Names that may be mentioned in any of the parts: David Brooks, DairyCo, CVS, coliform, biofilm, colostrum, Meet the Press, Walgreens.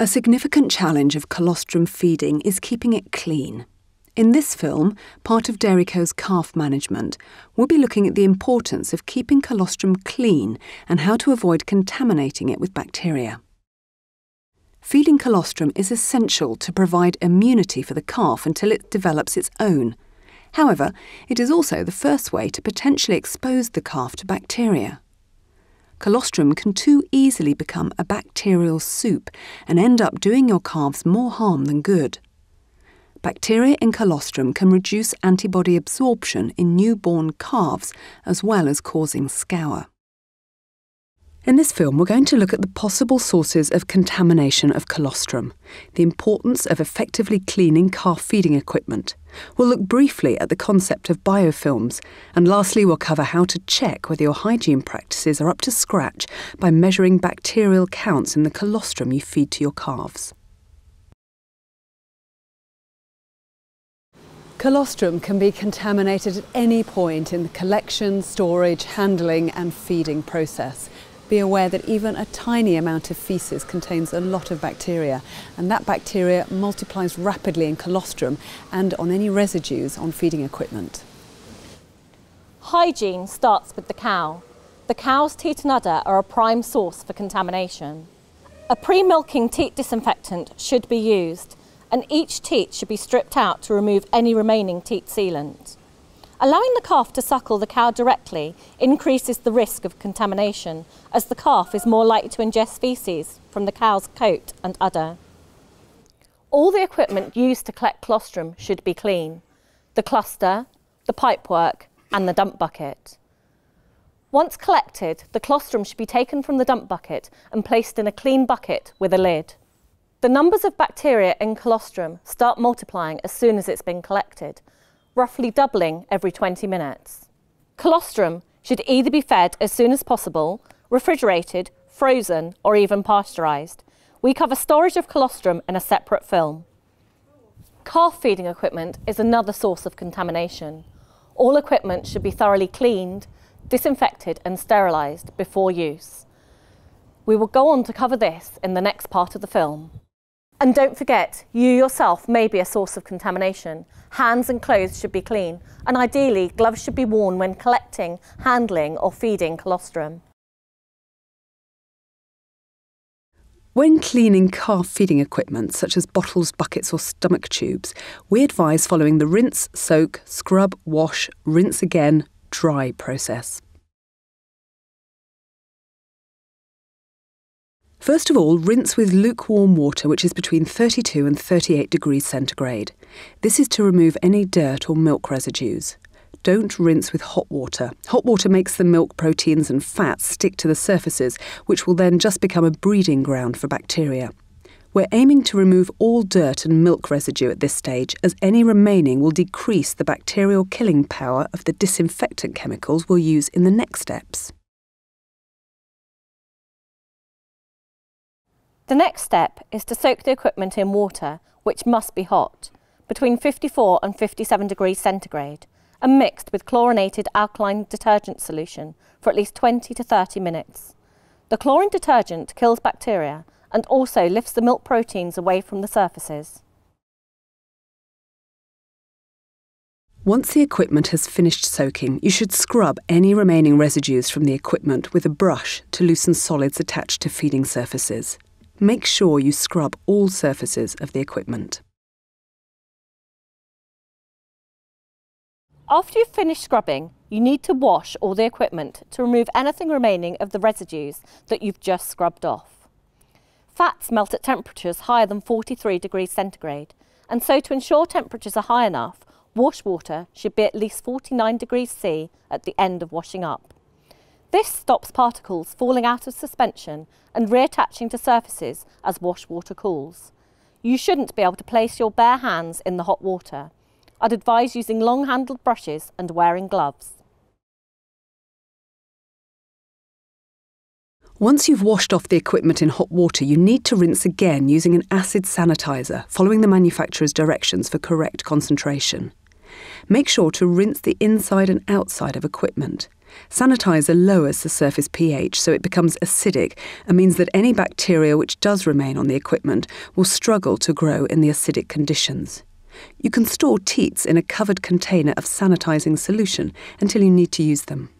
A significant challenge of colostrum feeding is keeping it clean. In this film, part of DairyCo's calf management, we'll be looking at the importance of keeping colostrum clean and how to avoid contaminating it with bacteria. Feeding colostrum is essential to provide immunity for the calf until it develops its own. However, it is also the first way to potentially expose the calf to bacteria. Colostrum can too easily become a bacterial soup and end up doing your calves more harm than good. Bacteria in colostrum can reduce antibody absorption in newborn calves as well as causing scour. In this film, we're going to look at the possible sources of contamination of colostrum, the importance of effectively cleaning calf feeding equipment. We'll look briefly at the concept of biofilms, and lastly we'll cover how to check whether your hygiene practices are up to scratch by measuring bacterial counts in the colostrum you feed to your calves. Colostrum can be contaminated at any point in the collection, storage, handling and feeding process. Be aware that even a tiny amount of faeces contains a lot of bacteria, and that bacteria multiplies rapidly in colostrum and on any residues on feeding equipment. Hygiene starts with the cow. The cow's teat and udder are a prime source for contamination. A pre-milking teat disinfectant should be used, and each teat should be stripped out to remove any remaining teat sealant. Allowing the calf to suckle the cow directly increases the risk of contamination, as the calf is more likely to ingest faeces from the cow's coat and udder. All the equipment used to collect colostrum should be clean: the cluster, the pipework and the dump bucket. Once collected, the colostrum should be taken from the dump bucket and placed in a clean bucket with a lid. The numbers of bacteria in colostrum start multiplying as soon as it's been collected, roughly doubling every 20 minutes. Colostrum should either be fed as soon as possible, refrigerated, frozen or even pasteurised. We cover storage of colostrum in a separate film. Calf feeding equipment is another source of contamination. All equipment should be thoroughly cleaned, disinfected and sterilised before use. We will go on to cover this in the next part of the film. And don't forget, you yourself may be a source of contamination. Hands and clothes should be clean, and ideally gloves should be worn when collecting, handling or feeding colostrum. When cleaning calf feeding equipment, such as bottles, buckets or stomach tubes, we advise following the rinse, soak, scrub, wash, rinse again, dry process. First of all, rinse with lukewarm water, which is between 32 and 38 degrees centigrade. This is to remove any dirt or milk residues. Don't rinse with hot water. Hot water makes the milk proteins and fats stick to the surfaces, which will then just become a breeding ground for bacteria. We're aiming to remove all dirt and milk residue at this stage, as any remaining will decrease the bacterial killing power of the disinfectant chemicals we'll use in the next steps. The next step is to soak the equipment in water, which must be hot, between 54 and 57 degrees centigrade, and mixed with chlorinated alkaline detergent solution for at least 20 to 30 minutes. The chlorine detergent kills bacteria and also lifts the milk proteins away from the surfaces. Once the equipment has finished soaking, you should scrub any remaining residues from the equipment with a brush to loosen solids attached to feeding surfaces. Make sure you scrub all surfaces of the equipment. After you've finished scrubbing, you need to wash all the equipment to remove anything remaining of the residues that you've just scrubbed off. Fats melt at temperatures higher than 43 degrees centigrade, and so to ensure temperatures are high enough, wash water should be at least 49 degrees C at the end of washing up. This stops particles falling out of suspension and reattaching to surfaces as wash water cools. You shouldn't be able to place your bare hands in the hot water. I'd advise using long-handled brushes and wearing gloves. Once you've washed off the equipment in hot water, you need to rinse again using an acid sanitizer, following the manufacturer's directions for correct concentration. Make sure to rinse the inside and outside of equipment. Sanitizer lowers the surface pH so it becomes acidic and means that any bacteria which does remain on the equipment will struggle to grow in the acidic conditions. You can store teats in a covered container of sanitizing solution until you need to use them.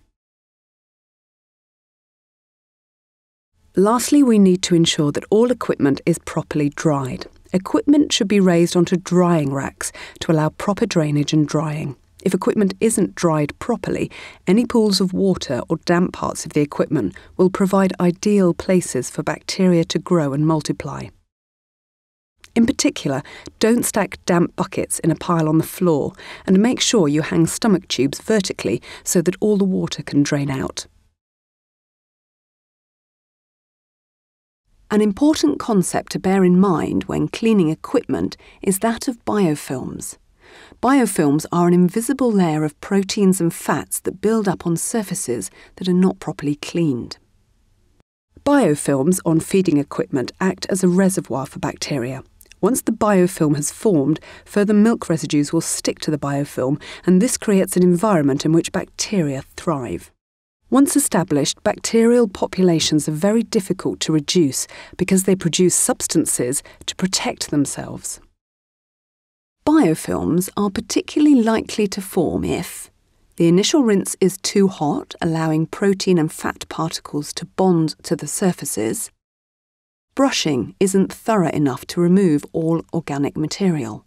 Lastly, we need to ensure that all equipment is properly dried. Equipment should be raised onto drying racks to allow proper drainage and drying. If equipment isn't dried properly, any pools of water or damp parts of the equipment will provide ideal places for bacteria to grow and multiply. In particular, don't stack damp buckets in a pile on the floor, and make sure you hang stomach tubes vertically so that all the water can drain out. An important concept to bear in mind when cleaning equipment is that of biofilms. Biofilms are an invisible layer of proteins and fats that build up on surfaces that are not properly cleaned. Biofilms on feeding equipment act as a reservoir for bacteria. Once the biofilm has formed, further milk residues will stick to the biofilm, and this creates an environment in which bacteria thrive. Once established, bacterial populations are very difficult to reduce because they produce substances to protect themselves. Biofilms are particularly likely to form if the initial rinse is too hot, allowing protein and fat particles to bond to the surfaces, brushing isn't thorough enough to remove all organic material,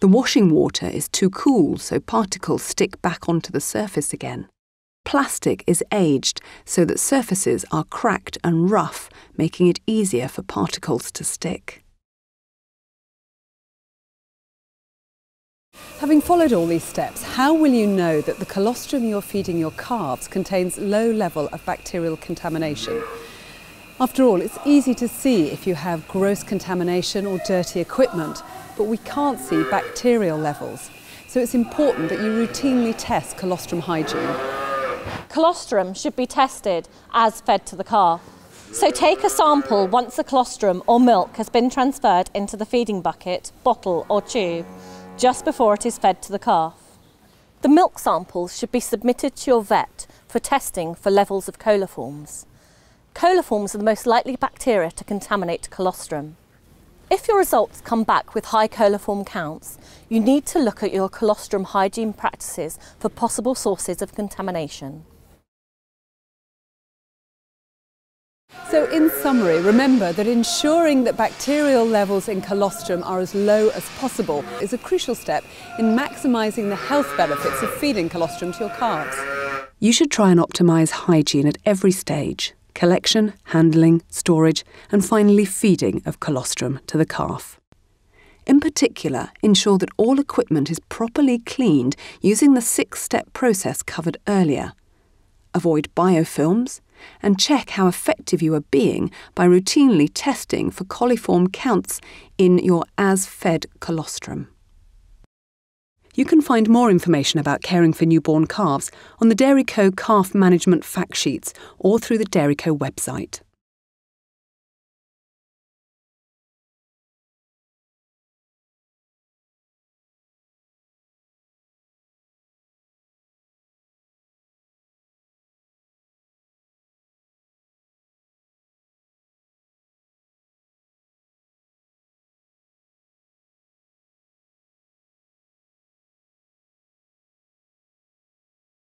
the washing water is too cool so particles stick back onto the surface again, plastic is aged so that surfaces are cracked and rough, making it easier for particles to stick. Having followed all these steps, how will you know that the colostrum you're feeding your calves contains low level of bacterial contamination? After all, it's easy to see if you have gross contamination or dirty equipment, but we can't see bacterial levels. So it's important that you routinely test colostrum hygiene. Colostrum should be tested as fed to the calf. So take a sample once the colostrum or milk has been transferred into the feeding bucket, bottle or tube, just before it is fed to the calf. The milk samples should be submitted to your vet for testing for levels of coliforms. Coliforms are the most likely bacteria to contaminate colostrum. If your results come back with high coliform counts, you need to look at your colostrum hygiene practices for possible sources of contamination. So in summary, remember that ensuring that bacterial levels in colostrum are as low as possible is a crucial step in maximising the health benefits of feeding colostrum to your calves. You should try and optimise hygiene at every stage: collection, handling, storage, and finally feeding of colostrum to the calf. In particular, ensure that all equipment is properly cleaned using the six-step process covered earlier. Avoid biofilms, and check how effective you are being by routinely testing for coliform counts in your as-fed colostrum. You can find more information about caring for newborn calves on the DairyCo Calf Management Fact Sheets or through the DairyCo website.